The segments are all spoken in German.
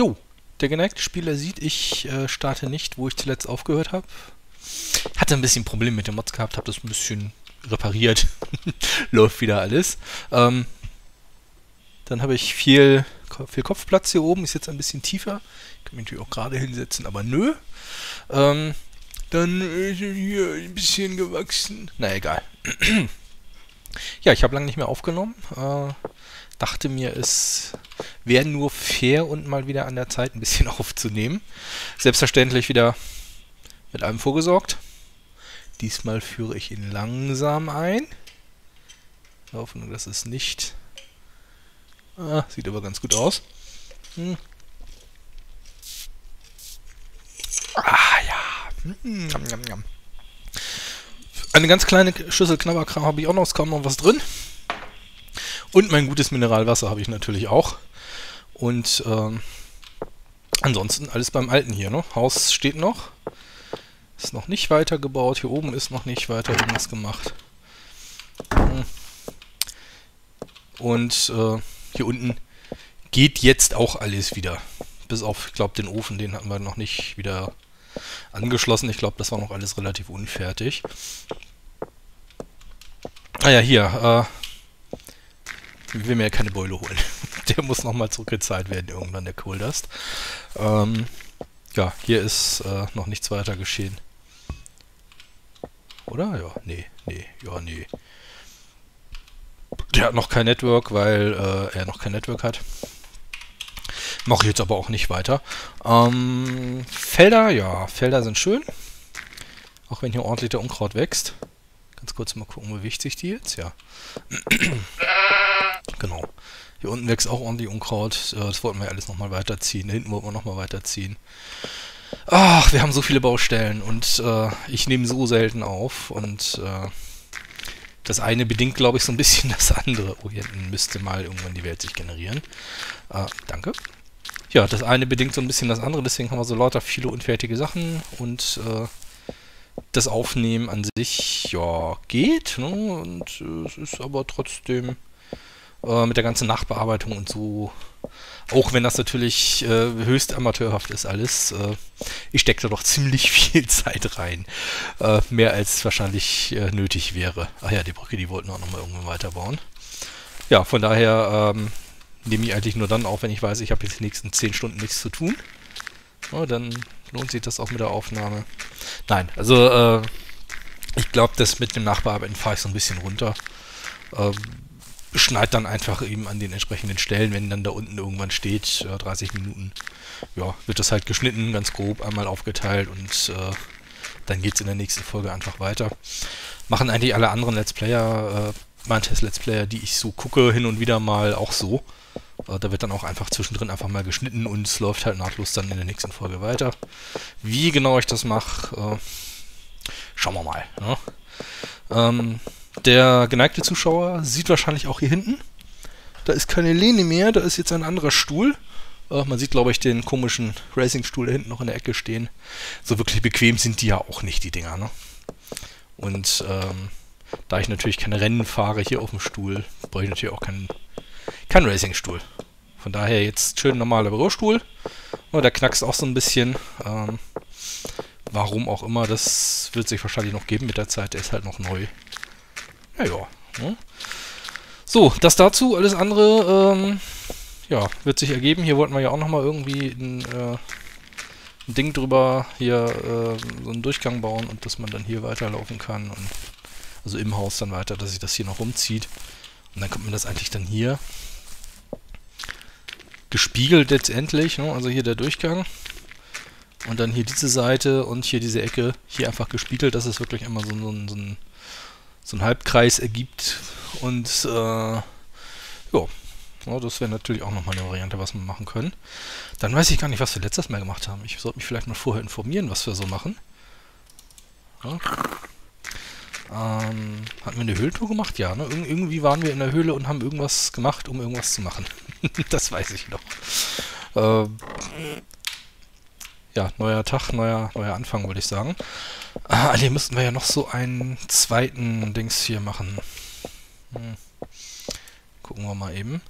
Jo, der geneigte Spieler sieht, ich starte nicht, wo ich zuletzt aufgehört habe. Hatte ein bisschen Probleme mit den Mods gehabt, habe das ein bisschen repariert. Läuft wieder alles. Dann habe ich viel Kopfplatz hier oben, ist jetzt ein bisschen tiefer. Ich kann mich natürlich auch gerade hinsetzen, aber nö. Dann hier ein bisschen gewachsen. Na egal. Ja, ich habe lange nicht mehr aufgenommen. Dachte mir, es wäre nur fair und mal wieder an der Zeit ein bisschen aufzunehmen. Selbstverständlich wieder mit allem vorgesorgt. Diesmal führe ich ihn langsam ein. Ich hoffe nur, dass es nicht... Ah, sieht aber ganz gut aus. Hm. Ah ja. Jam, jam, jam. Eine ganz kleine Schüssel Knabberkram habe ich auch noch, ist kaum noch was drin. Und mein gutes Mineralwasser habe ich natürlich auch. Und ansonsten alles beim Alten hier, ne? Haus steht noch. Ist noch nicht weitergebaut. Hier oben ist noch nicht weiter irgendwas gemacht. Und hier unten geht jetzt auch alles wieder. Bis auf, ich glaube, den Ofen, den hatten wir noch nicht wieder angeschlossen. Ich glaube, das war noch alles relativ unfertig. Ah ja, hier. Ich will mir ja keine Beule holen. Der muss nochmal zurückgezahlt werden irgendwann, der Kohldust. Ja, hier ist noch nichts weiter geschehen. Oder? Ja, nee, nee, ja, nee. Der hat noch kein Network, weil er noch kein Network hat. Mache ich jetzt aber auch nicht weiter. Felder, ja, Felder sind schön. Auch wenn hier ordentlich der Unkraut wächst. Ganz kurz mal gucken, bewegt sich die jetzt? Ja. Genau. Hier unten wächst auch ordentlich Unkraut. Das wollten wir alles nochmal weiterziehen. Da hinten wollten wir nochmal weiterziehen. Ach, wir haben so viele Baustellen und ich nehme so selten auf und... Das eine bedingt, glaube ich, so ein bisschen das andere. Oh, hier hinten müsste mal irgendwann die Welt sich generieren. Danke. Ja, das eine bedingt so ein bisschen das andere, deswegen haben wir so lauter viele unfertige Sachen und das Aufnehmen an sich, ja, geht, ne? Und es ist aber trotzdem mit der ganzen Nachbearbeitung und so, auch wenn das natürlich höchst amateurhaft ist alles, ich stecke da doch ziemlich viel Zeit rein. Mehr als wahrscheinlich nötig wäre. Ach ja, die Brücke, die wollten auch nochmal irgendwann weiterbauen. Ja, von daher nehme ich eigentlich nur dann auf, wenn ich weiß, ich habe jetzt die nächsten 10 Stunden nichts zu tun. Ja, dann lohnt sich das auch mit der Aufnahme. Nein, also ich glaube, das mit dem Nachbearbeiten fahre ich so ein bisschen runter. Schneid dann einfach eben an den entsprechenden Stellen, wenn dann da unten irgendwann steht, 30 Minuten, ja, wird das halt geschnitten, ganz grob, einmal aufgeteilt und dann geht's in der nächsten Folge einfach weiter. Machen eigentlich alle anderen Let's Player, Minetest Let's Player, die ich so gucke, hin und wieder mal auch so. Da wird dann auch einfach zwischendrin einfach mal geschnitten und es läuft halt nahtlos dann in der nächsten Folge weiter. Wie genau ich das mache, schauen wir mal, ne? Der geneigte Zuschauer sieht wahrscheinlich auch hier hinten. Da ist keine Lehne mehr, da ist jetzt ein anderer Stuhl. Man sieht, glaube ich, den komischen Racing-Stuhl da hinten noch in der Ecke stehen. So wirklich bequem sind die ja auch nicht, die Dinger, ne? Und da ich natürlich keine Rennen fahre hier auf dem Stuhl, brauche ich natürlich auch keinen Racing-Stuhl. Von daher jetzt schön normaler Bürostuhl. Oh, der knackst auch so ein bisschen. Warum auch immer, das wird sich wahrscheinlich noch geben mit der Zeit. Der ist halt noch neu. Ja, ne? So, das dazu, alles andere, ja, wird sich ergeben. Hier wollten wir ja auch nochmal irgendwie ein Ding drüber, hier so einen Durchgang bauen und dass man dann hier weiterlaufen kann, und also im Haus dann weiter, dass sich das hier noch rumzieht. Und dann kommt man das eigentlich dann hier gespiegelt letztendlich, ne? Also hier der Durchgang und dann hier diese Seite und hier diese Ecke, hier einfach gespiegelt, dass es wirklich immer so ein Halbkreis ergibt, und ja, das wäre natürlich auch nochmal eine Variante, was wir machen können. Dann weiß ich gar nicht, was wir letztes Mal gemacht haben. Ich sollte mich vielleicht mal vorher informieren, was wir so machen. Ja. Hatten wir eine Höhltour gemacht? Ja, ne? Irgendwie waren wir in der Höhle und haben irgendwas gemacht, um irgendwas zu machen. Das weiß ich noch. Ja, neuer Tag, neuer Anfang, würde ich sagen. Hier müssten wir ja noch so einen zweiten Dings hier machen. Gucken wir mal eben.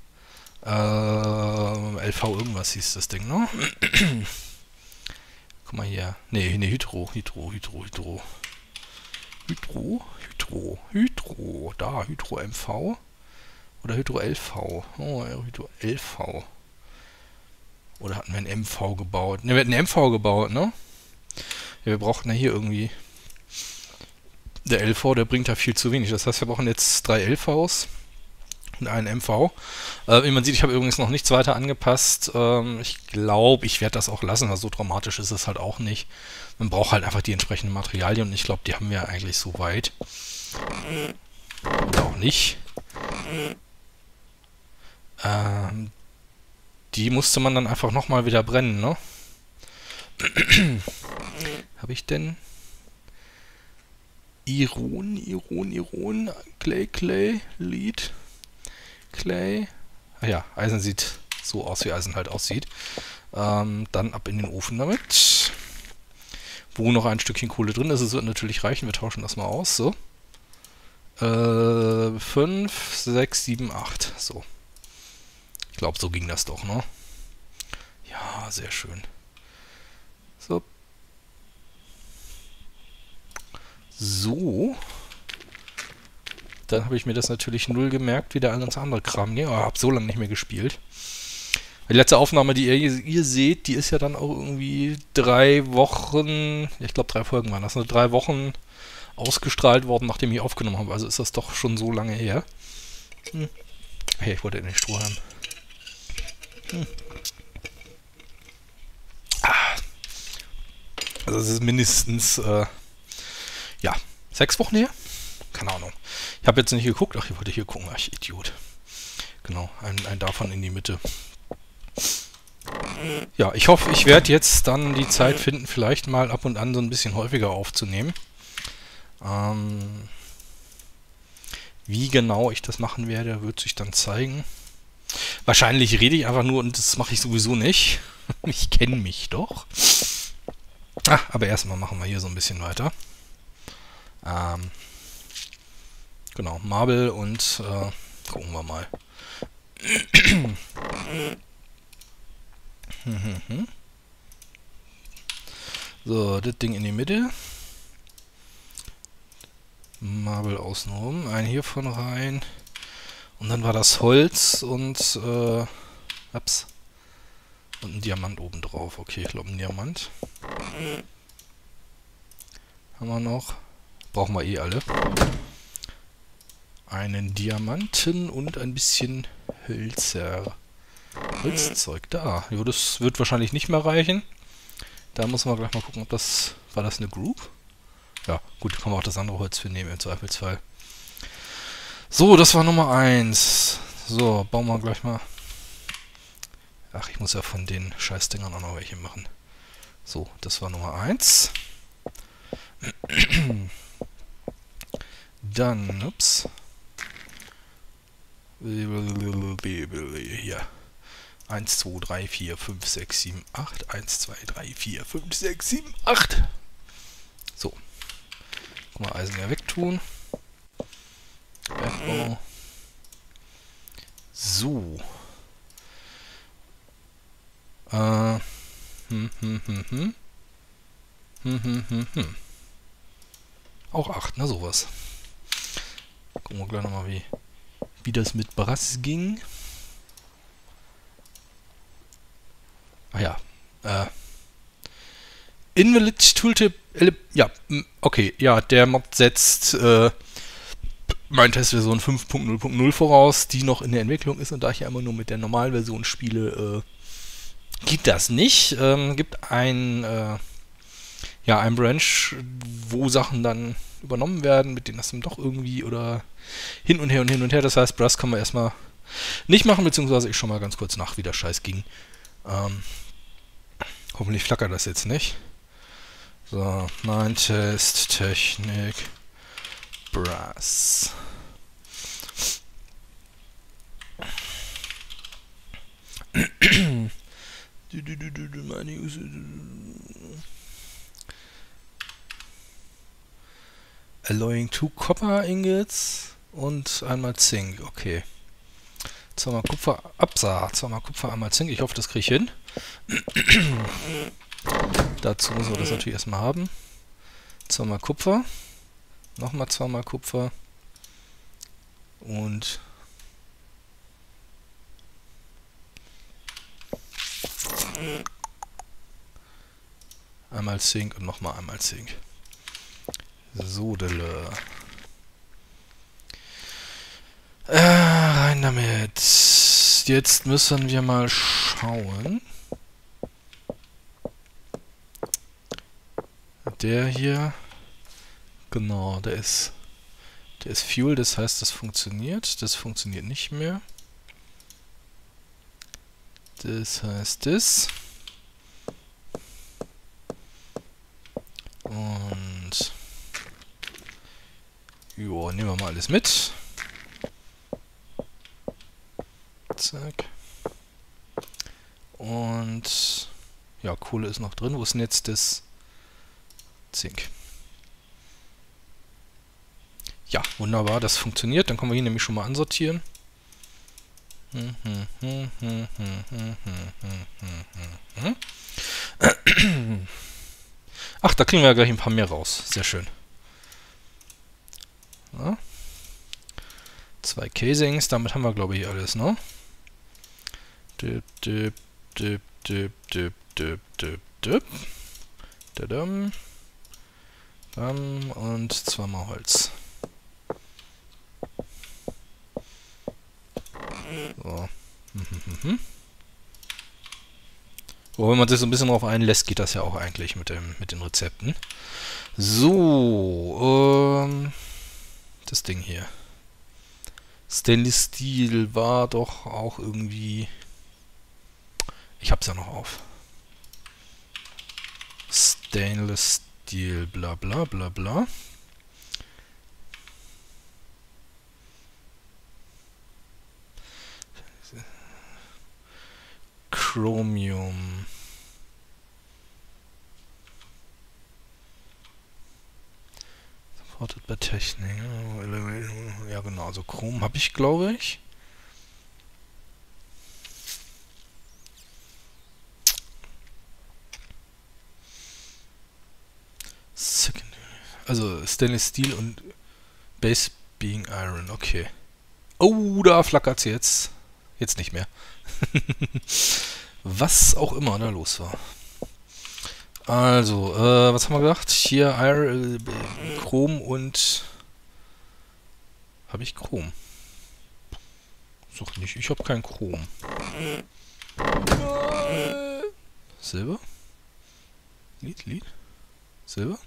LV irgendwas hieß das Ding, ne? Guck mal hier. Ne, Hydro. Da, Hydro MV. Oder Hydro LV. Oh, Hydro LV. Oder hatten wir einen MV gebaut? Ne, wir hatten einen MV gebaut, ne? Ja, wir brauchten ja hier irgendwie... Der LV, der bringt da viel zu wenig. Das heißt, wir brauchen jetzt 3 LVs und einen MV. Wie man sieht, ich habe übrigens noch nichts weiter angepasst. Ich glaube, ich werde das auch lassen, weil so dramatisch ist es halt auch nicht. Man braucht halt einfach die entsprechenden Materialien und ich glaube, die haben wir eigentlich soweit. Auch nicht. Die musste man dann einfach nochmal wieder brennen, ne? Habe ich denn... Iron, Clay, Lead, Clay. Ah ja, Eisen sieht so aus, wie Eisen halt aussieht. Dann ab in den Ofen damit. Wo noch ein Stückchen Kohle drin ist, es wird natürlich reichen. Wir tauschen das mal aus, so. 5, 6, 7, 8, so. Ich glaube, so ging das doch, ne? Ja, sehr schön. So. So, dann habe ich mir das natürlich null gemerkt, wie der ganze andere Kram ging. Aber habe so lange nicht mehr gespielt. Die letzte Aufnahme, die ihr seht, die ist ja dann auch irgendwie 3 Wochen, ich glaube 3 Folgen waren das, ne? 3 Wochen ausgestrahlt worden, nachdem ich aufgenommen habe. Also ist das doch schon so lange her. Hm. Hey, ich wollte in den Stroh haben. Hm. Ah. Also es ist mindestens... ja, 6 Wochen her? Keine Ahnung. Ich habe jetzt nicht geguckt. Ach, ich wollte hier gucken. Ach, Idiot. Genau, ein davon in die Mitte. Ja, ich hoffe, ich werde jetzt dann die Zeit finden, vielleicht mal ab und an so ein bisschen häufiger aufzunehmen. Wie genau ich das machen werde, wird sich dann zeigen. Wahrscheinlich rede ich einfach nur und das mache ich sowieso nicht. Ich kenne mich doch. Ah, aber erstmal machen wir hier so ein bisschen weiter. Genau, Marble und gucken wir mal. So, das Ding in die Mitte. Marble außenrum, einen hiervon rein. Und dann war das Holz und ups. Und ein Diamant obendrauf. Okay, ich glaube ein Diamant. Haben wir noch. Brauchen wir eh alle. Einen Diamanten und ein bisschen Hölzer. Holzzeug, da. Jo, das wird wahrscheinlich nicht mehr reichen. Da müssen wir gleich mal gucken, ob das... War das eine Group? Ja, gut, können wir auch das andere Holz für nehmen, im Zweifelsfall. So, das war Nummer 1. So, bauen wir gleich mal... Ach, ich muss ja von den Scheißdingern auch noch welche machen. So, das war Nummer 1. Dann, ups. Hier. 1, 2, 3, 4, 5, 6, 7, 8. 1, 2, 3, 4, 5, 6, 7, 8. So. Guck mal, Eisen ja wegtun. Bergbau. So. Auch 8, ne, sowas. Gucken wir gleich nochmal, wie das mit Brass ging. Ah ja. Invalid Tooltip... Ja, okay. Ja, der Mod setzt Minetest Version 5.0.0 voraus, die noch in der Entwicklung ist. Und da ich ja immer nur mit der normalen Version spiele, geht das nicht. Gibt ein... ja, ein Branch, wo Sachen dann übernommen werden, mit denen das dann doch irgendwie oder hin und her. Das heißt, Brass kann man erstmal nicht machen, beziehungsweise ich schau mal ganz kurz nach, wie der Scheiß ging. Hoffentlich flackert das jetzt nicht. So, Minetest, Technik, Brass. Alloying 2 Copper Ingots und einmal Zink, okay. Zweimal Kupfer, Absa, zweimal Kupfer, einmal Zink. Ich hoffe, das kriege ich hin. Dazu müssen wir das natürlich erstmal haben. Zweimal Kupfer. Nochmal zweimal Kupfer. Und einmal Zink und nochmal einmal Zink. Sodele. Rein damit. Jetzt müssen wir mal schauen. Der hier. Genau, der ist Fuel, das heißt, das funktioniert. Das funktioniert nicht mehr. Das heißt das. Und jo, nehmen wir mal alles mit. Zack. Und ja, Kohle ist noch drin. Wo ist denn jetzt das Zink? Ja, wunderbar, das funktioniert. Dann können wir hier nämlich schon mal ansortieren. Ach, da kriegen wir ja gleich ein paar mehr raus. Sehr schön. Ja. 2 Casings, damit haben wir, glaube ich, alles, ne? Bam und zweimal Holz. So. Wenn man sich so ein bisschen drauf einlässt, geht das ja auch eigentlich mit den Rezepten. So, das Ding hier. Stainless Steel war doch auch irgendwie... Ich hab's ja noch auf. Stainless Steel, bla bla bla bla. Chromium. Supported by Technik. Ja genau, also Chrom habe ich, glaube ich. Also Stainless Steel und Base Being Iron, okay. Oh, da flackert's jetzt. Jetzt nicht mehr. Was auch immer da los war. Also, was haben wir gesagt? Hier Chrom und... Habe ich Chrom? Such nicht, ich habe kein Chrom. Silber? Lead? Silber?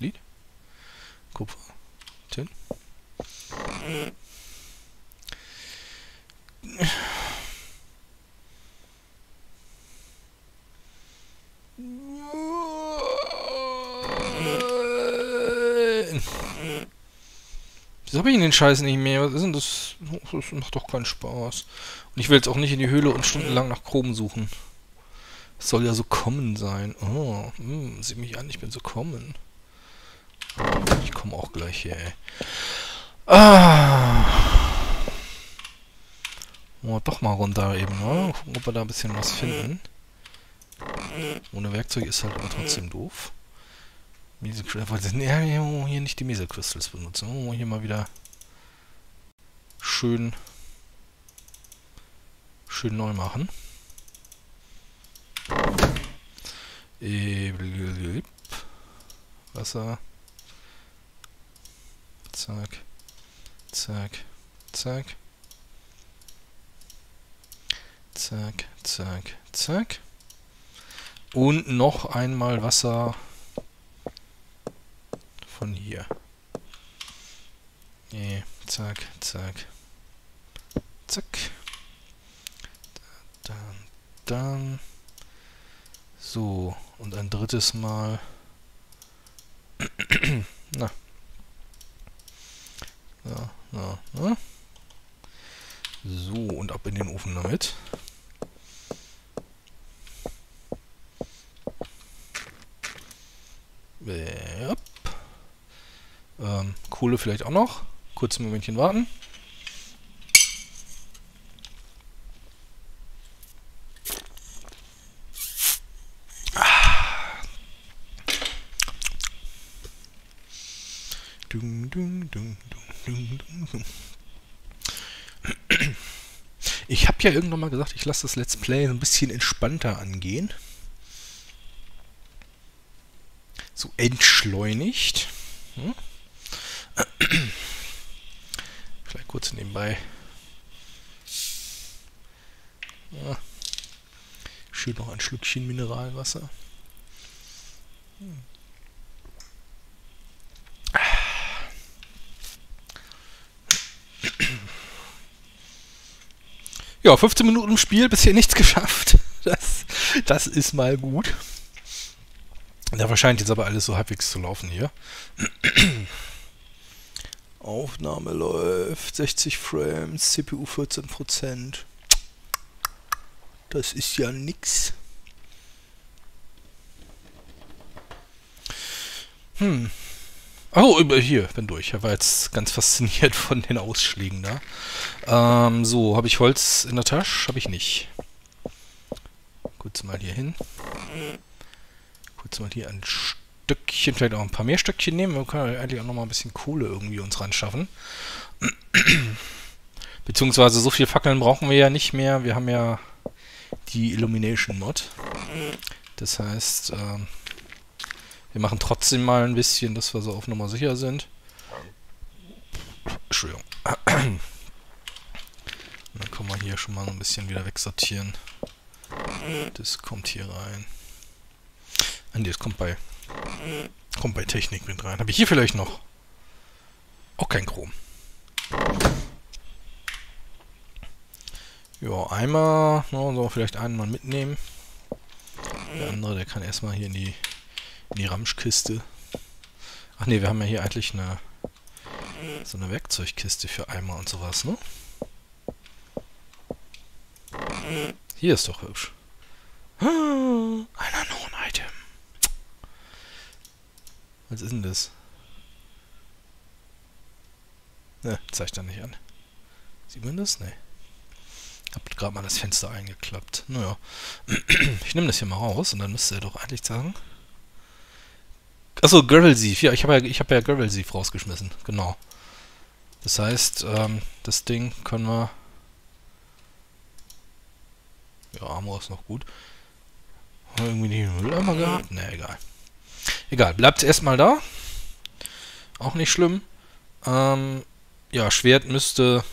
Lead? Kupfer? Tin? Wieso habe ich den Scheiß nicht mehr? Was ist denn das? Das macht doch keinen Spaß. Und ich will jetzt auch nicht in die Höhle und stundenlang nach Chrom suchen. Das soll ja so kommen sein. Oh, sieh mich an, ich bin so kommen. Ich komme auch gleich hier, ey. Ah. Oh, doch mal runter eben, ne? Gucken, ob wir da ein bisschen was finden. Ohne Werkzeug ist halt aber trotzdem doof. Hier nicht die Mesa Crystals benutzen. Oh, hier mal wieder schön neu machen. Wasser. Zack. Zack. Zack. Zack. Zack. Zack. Und noch einmal Wasser von hier. Nee, zack, zack. Zack. Dann. So, und ein drittes Mal. Na. Na. So, und ab in den Ofen damit. Kohle vielleicht auch noch. Kurz ein Momentchen warten. Ich habe ja irgendwann mal gesagt, ich lasse das Let's Play ein bisschen entspannter angehen. So entschleunigt. Hm? Vielleicht kurz nebenbei. Ja. Schön noch ein Schlückchen Mineralwasser. Hm. Ja, 15 Minuten im Spiel, bisher nichts geschafft. Das ist mal gut. Da scheint jetzt aber alles so halbwegs zu laufen hier. Aufnahme läuft, 60 Frames, CPU 14%. Das ist ja nix. Hm. Oh, hier, bin durch. Ich war jetzt ganz fasziniert von den Ausschlägen da. So, habe ich Holz in der Tasche? Habe ich nicht. Kurz mal hier hin. Kurz mal hier ein Stöckchen, vielleicht auch ein paar mehr Stöckchen nehmen. Wir können eigentlich auch nochmal ein bisschen Kohle irgendwie uns ranschaffen. Beziehungsweise so viel Fackeln brauchen wir ja nicht mehr. Wir haben ja die Illumination-Mod. Das heißt, wir machen trotzdem mal ein bisschen, dass wir so auf Nummer sicher sind. Entschuldigung. Und dann können wir hier schon mal so ein bisschen wieder wegsortieren. Das kommt hier rein. Ah ne, das kommt bei Technik mit rein. Habe ich hier vielleicht noch? Auch kein Chrom. Ja, einmal, so vielleicht einen mal mitnehmen. Der andere, der kann erstmal hier in die Ramschkiste. Ach ne, wir haben ja hier eigentlich so eine Werkzeugkiste für Eimer und sowas, ne? Hier ist doch hübsch. Ein Unknown-Item. Was ist denn das? Ne, zeigt er nicht an. Sieht man das? Ne. Hab gerade mal das Fenster eingeklappt. Naja. Ich nehme das hier mal raus und dann müsste er doch eigentlich sagen... Achso, Gravelsief. Ja, ich hab ja Gravelsief rausgeschmissen. Genau. Das heißt, das Ding können wir... Ja, Armor ist noch gut. Haben wir irgendwie den Mülleimer gehabt? Ne, egal. Egal, bleibt erstmal da. Auch nicht schlimm. Ja, Schwert müsste...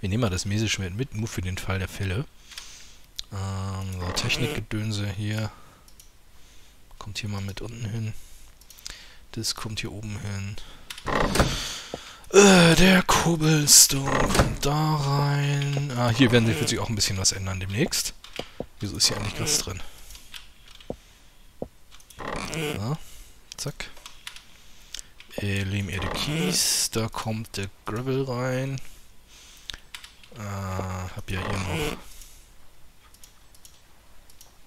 Wir nehmen mal das Meseschwert mit, nur für den Fall der Fälle. So, Technikgedönse hier. Kommt hier mal mit unten hin. Das kommt hier oben hin. Der Cobblestone kommt da rein. Ah, hier wird sich auch ein bisschen was ändern demnächst. Wieso ist hier eigentlich was drin? Ja, zack. Lehm Erde Kies. Da kommt der Gravel rein. Hab ja hier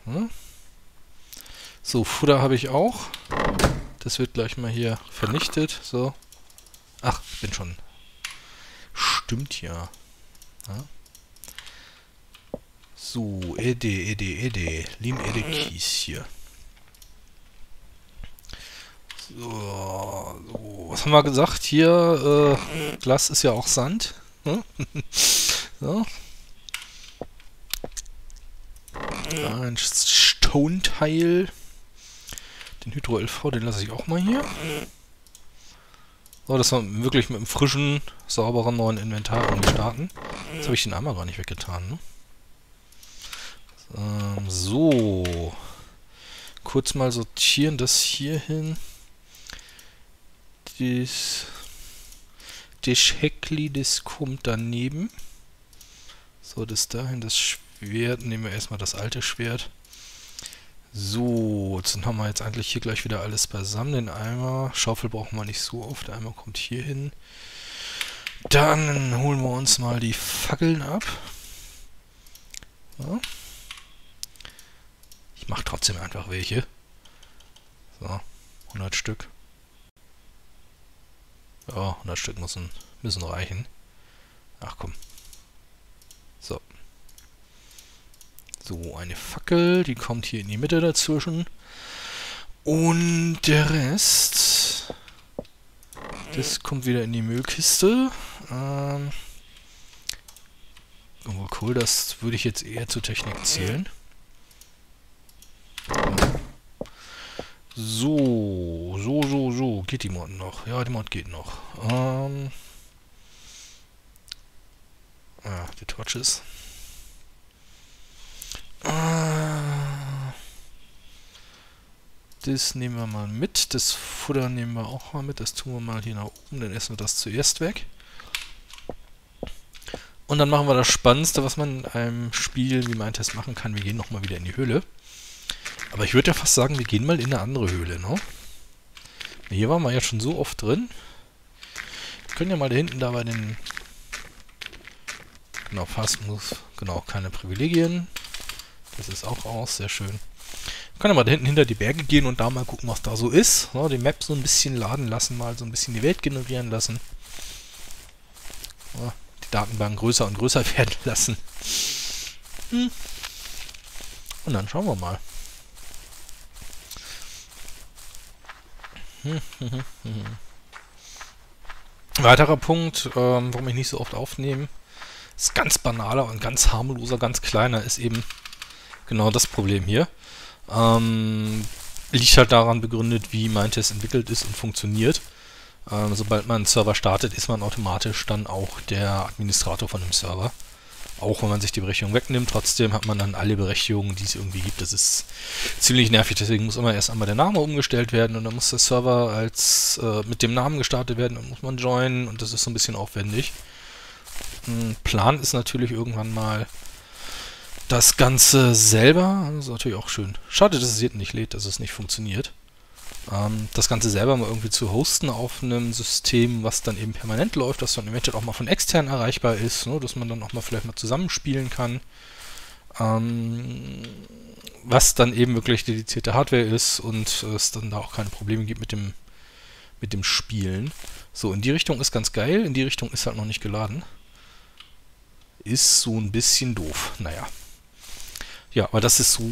noch... Hm? So, Futter habe ich auch. Das wird gleich mal hier vernichtet. So. Ach, bin schon. Stimmt ja. Ja. So, Lehm-Ede-Kies hier. So, was haben wir gesagt? Hier, Glas ist ja auch Sand. Hm? So. Ein Stone-Teil. Den Hydro LV, den lasse ich auch mal hier. So, dass wir wirklich mit einem frischen, sauberen neuen Inventar starten. Jetzt habe ich den Armer gar nicht weggetan, ne? So. Kurz mal sortieren das hier hin. Das Heckli, das kommt daneben. So, das dahin, das Schwert. Nehmen wir erstmal das alte Schwert. So, dann haben wir jetzt eigentlich hier gleich wieder alles beisammen. Den Eimer, Schaufel brauchen wir nicht so oft. Der Eimer kommt hier hin. Dann holen wir uns mal die Fackeln ab. So. Ich mache trotzdem einfach welche. So, 100 Stück. Ja, 100 Stück müssen reichen. Ach komm. So. So, eine Fackel, die kommt hier in die Mitte dazwischen. Und der Rest Das kommt wieder in die Müllkiste. Obwohl Kohl, das würde ich jetzt eher zur Technik zählen. So. Geht die Mod noch? Ja, die Mod geht noch. Die Torches. Das nehmen wir mal mit. Das Futter nehmen wir auch mal mit. Das tun wir mal hier nach oben. Dann essen wir das zuerst weg. Und dann machen wir das Spannendste, was man in einem Spiel wie Minetest machen kann. Wir gehen nochmal wieder in die Höhle. Aber ich würde ja fast sagen, wir gehen mal in eine andere Höhle, ne? Hier waren wir ja schon so oft drin. Wir können ja mal da hinten da bei den... Genau, Fast Moves. Genau, keine Privilegien. Das ist auch aus, sehr schön. Ich kann ja mal da hinten hinter die Berge gehen und da mal gucken, was da so ist. Die Map so ein bisschen laden lassen, mal so ein bisschen die Welt generieren lassen. Die Datenbank größer und größer werden lassen. Und dann schauen wir mal. Weiterer Punkt, warum ich nicht so oft aufnehme, ist ganz banaler und ganz harmloser, ganz kleiner, ist eben genau das Problem hier. Liegt halt daran begründet, wie Minetest entwickelt ist und funktioniert. Sobald man einen Server startet, ist man automatisch dann auch der Administrator von dem Server. Auch wenn man sich die Berechtigung wegnimmt, trotzdem hat man dann alle Berechtigungen, die es irgendwie gibt. Das ist ziemlich nervig, deswegen muss immer erst einmal der Name umgestellt werden und dann muss der Server als mit dem Namen gestartet werden und muss man joinen und das ist so ein bisschen aufwendig. Plan ist natürlich irgendwann mal das Ganze selber, das ist natürlich auch schön. Schade, dass es jetzt nicht lädt, dass es nicht funktioniert. Das Ganze selber mal irgendwie zu hosten auf einem System, was dann eben permanent läuft, dass dann eventuell auch mal von extern erreichbar ist, ne, dass man dann auch mal vielleicht mal zusammenspielen kann. Was dann eben wirklich dedizierte Hardware ist und es dann da auch keine Probleme gibt mit dem Spielen. So, in die Richtung ist ganz geil, in die Richtung ist halt noch nicht geladen. Ist so ein bisschen doof, naja. Ja, aber das ist so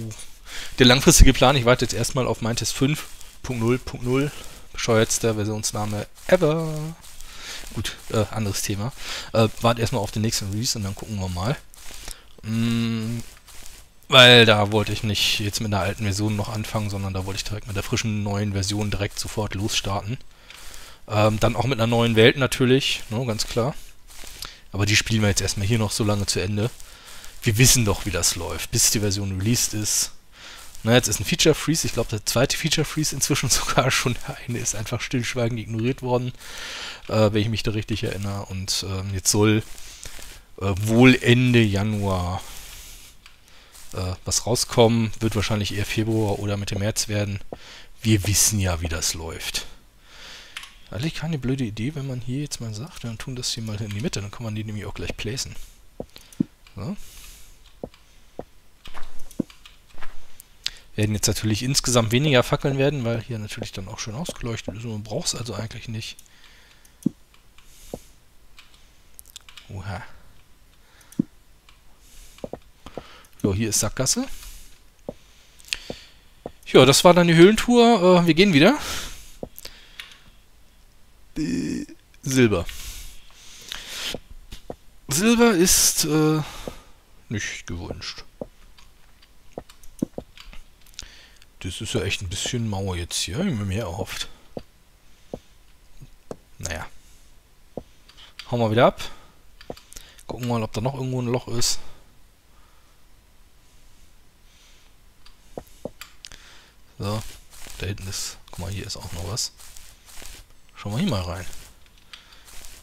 der langfristige Plan. Ich warte jetzt erstmal auf Minetest 5.0.0. Bescheuertster Versionsname ever. Gut, anderes Thema. Warte erstmal auf den nächsten Release und dann gucken wir mal. Weil da wollte ich nicht jetzt mit einer alten Version noch anfangen, sondern da wollte ich direkt mit der frischen neuen Version direkt sofort losstarten. Dann auch mit einer neuen Welt natürlich, ne, ganz klar. Aber die spielen wir jetzt erstmal hier noch so lange zu Ende. Wir wissen doch, wie das läuft, bis die Version released ist. Na, jetzt ist ein Feature Freeze. Ich glaube, der zweite Feature Freeze inzwischen sogar schon. Der eine ist einfach stillschweigend ignoriert worden, wenn ich mich da richtig erinnere. Und jetzt soll wohl Ende Januar was rauskommen. Wird wahrscheinlich eher Februar oder Mitte März werden. Wir wissen ja, wie das läuft. Eigentlich keine blöde Idee, wenn man hier jetzt mal sagt, dann tun das hier mal in die Mitte. Dann kann man die nämlich auch gleich placen. So. Werden jetzt natürlich insgesamt weniger Fackeln werden, weil hier natürlich dann auch schön ausgeleuchtet ist. Man braucht es also eigentlich nicht. Oha. So, hier ist Sackgasse. Ja, das war dann die Höhlentour. Wir gehen wieder. Silber. Silber ist nicht gewünscht. Das ist ja echt ein bisschen Mauer jetzt hier. Ich habe mir erhofft. Naja. Hauen wir wieder ab. Gucken mal, ob da noch irgendwo ein Loch ist. So. Da hinten ist... Guck mal, hier ist auch noch was. Schauen wir hier mal rein.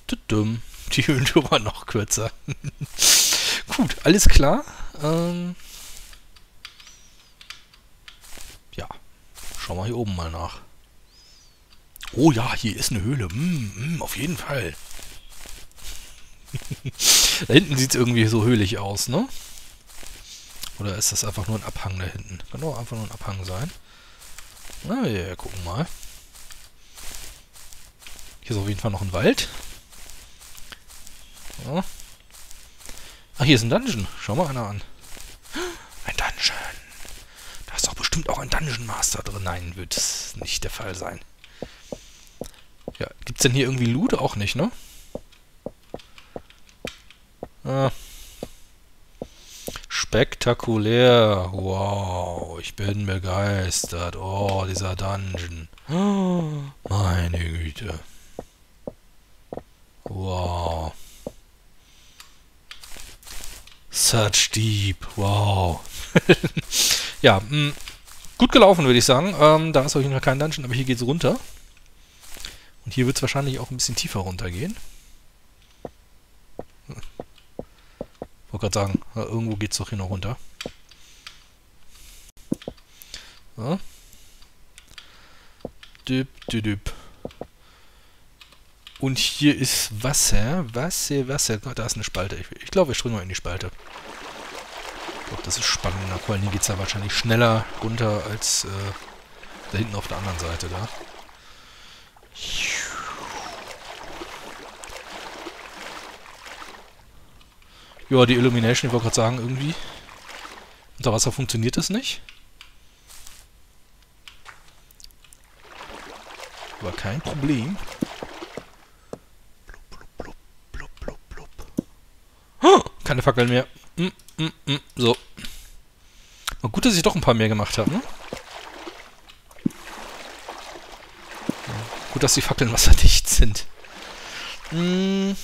Tudum. Die Höhlentür war noch kürzer. Gut, alles klar. Schauen wir hier oben mal nach. Oh ja, hier ist eine Höhle. Auf jeden Fall. Da hinten sieht es irgendwie so höhlig aus, ne? Oder ist das einfach nur ein Abhang da hinten? Kann doch einfach nur ein Abhang sein. Na ja, gucken mal. Hier ist auf jeden Fall noch ein Wald. Ja. Ach, hier ist ein Dungeon. Schau mal einer an. Ein Dungeon. Ist doch bestimmt auch ein Dungeon Master drin. Nein, wird es nicht der Fall sein. Ja, gibt's denn hier irgendwie Loot? Auch nicht, ne? Ah. Spektakulär. Wow, ich bin begeistert. Oh, dieser Dungeon. Oh, meine Güte. Wow. Such deep. Wow. Ja, gut gelaufen, würde ich sagen. Da ist auf jeden Fall kein Dungeon, aber hier geht's runter. Und hier wird es wahrscheinlich auch ein bisschen tiefer runtergehen. Ich wollte gerade sagen, irgendwo geht es doch hier noch runter. So. Düb, düb, düb. Und hier ist Wasser. Wasser, Wasser. Gott, da ist eine Spalte. Ich glaube, wir springen mal in die Spalte. Ich glaube, das ist spannender. Vor allem geht es da wahrscheinlich schneller runter als da hinten auf der anderen Seite da. Ja, die Illumination, ich wollte gerade sagen, irgendwie. Unter Wasser funktioniert das nicht. War kein Problem. Blub, blub, blub, blub, blub. Oh, keine Fackeln mehr. So. War gut, dass ich doch ein paar mehr gemacht habe, ne? Ja, gut, dass die Fackeln wasserdicht sind. Schauen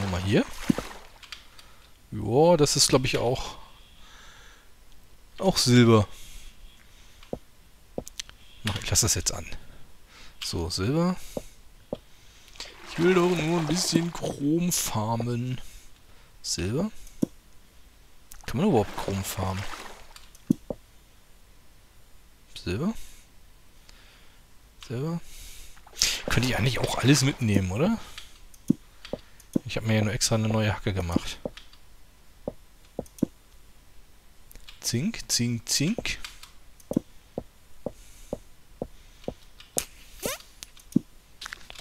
wir mal hier. Ja, das ist, glaube ich, auch Silber. Ach, ich lasse das jetzt an. So, Silber. Ich will doch nur ein bisschen Chrom farmen. Silber? Kann man überhaupt Chrom farmen? Silber? Silber? Könnte ich eigentlich auch alles mitnehmen, oder? Ich habe mir ja nur extra eine neue Hacke gemacht. Zink, Zink, Zink.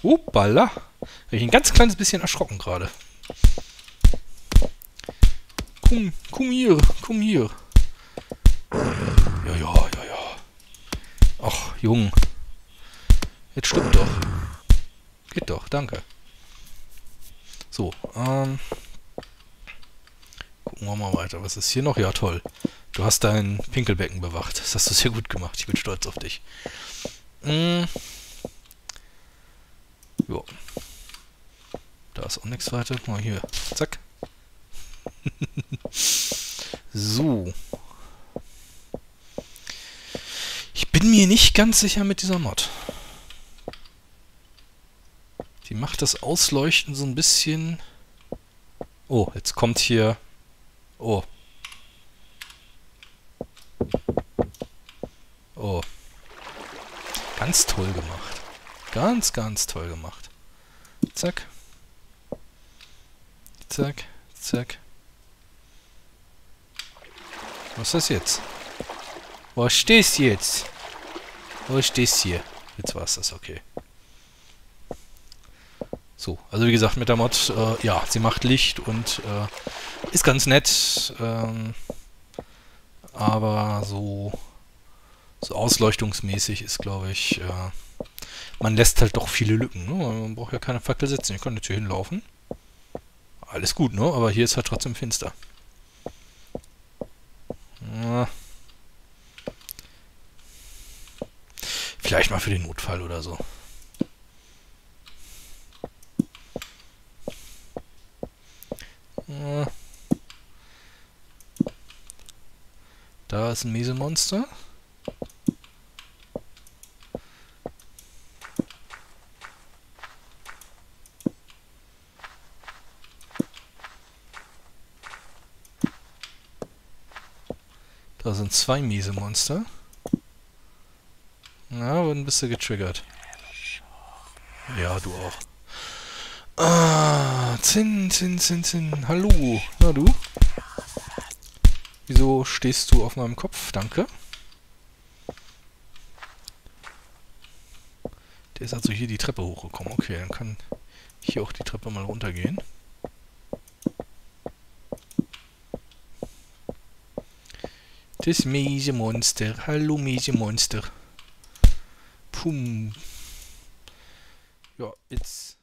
Hoppala. Habe ich ein ganz kleines bisschen erschrocken gerade. Komm hier, komm hier. Ja, ja, ja, ja. Ach, Junge. Jetzt stimmt doch. Geht doch, danke. So, gucken wir mal weiter. Was ist hier noch? Ja, toll. Du hast dein Pinkelbecken bewacht. Das hast du sehr gut gemacht. Ich bin stolz auf dich. Jo. Da ist auch nichts weiter. Guck mal hier. Zack. So. Ich bin mir nicht ganz sicher mit dieser Mod. Die macht das Ausleuchten so ein bisschen... Oh, jetzt kommt hier... Oh. Oh. Ganz toll gemacht. Ganz, ganz toll gemacht. Zack. Zack. Zack. Was ist das jetzt? Was stehst du jetzt? Wo stehst du hier? Jetzt war es das, okay. So, also wie gesagt, mit der Mod, ja, sie macht Licht und ist ganz nett, aber so ausleuchtungsmäßig ist, glaube ich, man lässt halt doch viele Lücken, ne? Man braucht ja keine Fackel setzen, ich kann jetzt hier hinlaufen. Alles gut, ne? Aber hier ist halt trotzdem finster. Ja. Vielleicht mal für den Notfall oder so. Da ist ein Mesemonster. Da sind zwei Mesemonster. Na, dann bist du getriggert. Ja, du auch. Ah, Zinn, Zinn, Zinn, Zinn. Hallo. Na du? Wieso stehst du auf meinem Kopf? Danke. Der ist also hier die Treppe hochgekommen. Okay, dann kann ich hier auch die Treppe mal runtergehen. Das miese Monster. Hallo, miese Monster. Pum. Ja, jetzt